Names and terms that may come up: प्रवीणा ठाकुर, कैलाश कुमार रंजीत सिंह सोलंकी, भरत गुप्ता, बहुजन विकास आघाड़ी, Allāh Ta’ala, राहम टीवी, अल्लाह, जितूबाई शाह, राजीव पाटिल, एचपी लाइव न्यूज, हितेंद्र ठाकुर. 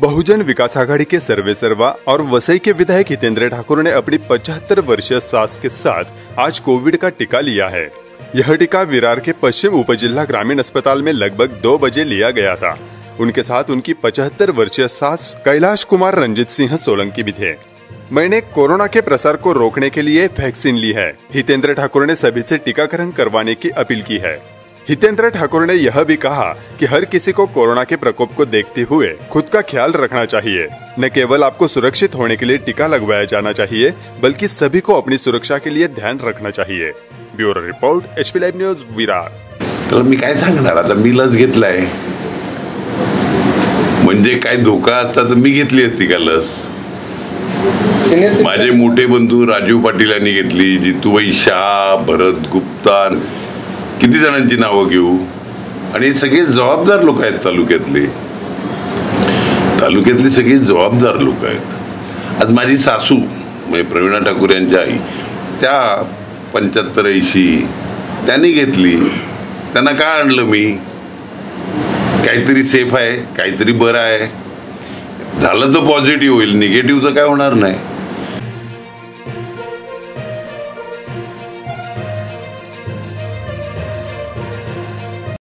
बहुजन विकास आघाड़ी के सर्वेसर्वा और वसई के विधायक हितेंद्र ठाकुर ने अपनी 75 वर्षीय सास के साथ आज कोविड का टीका लिया है। यह टीका विरार के पश्चिम उपजिला ग्रामीण अस्पताल में लगभग 2 बजे लिया गया था। उनके साथ उनकी 75 वर्षीय सास कैलाश कुमार रंजीत सिंह सोलंकी भी थे। मैंने कोरोना के प्रसार को रोकने के लिए वैक्सीन ली है। हितेंद्र ठाकुर ने सभी से टीकाकरण करवाने की अपील की है। हितेंद्र ठाकुर ने यह भी कहा कि हर किसी को कोरोना के प्रकोप को देखते हुए खुद का ख्याल रखना चाहिए। न केवल आपको सुरक्षित होने के लिए टीका लगवाया जाना चाहिए, बल्कि सभी को अपनी सुरक्षा के लिए ध्यान रखना चाहिए। Bureau report एचपी लाइव न्यूज Virar. तर मी काय सांगणार आता, मी लस घेतलाय म्हणजे काय धोका असता तर मी घेतली असती का लस। माझे मोठे बंधू राजीव पाटिल यांनी घेतली, जितूबाई शाह, भरत गुप्ता, किती जणांची नावं घेऊ। आणि सगळे जबाबदार लोक आहेत, तालुक्यातले सगळे जबाबदार लोक आहेत। आज माझी सासू म्हणजे प्रवीणा ठाकुर यांच्या आई, त्या 75-80 त्यांनी घेतली। त्यांना का आणलं मी? काहीतरी सेफ आहे, काहीतरी बरं आहे। झालं तर पॉझिटिव्ह होईल, निगेटिव्ह तर काय होणार नाही।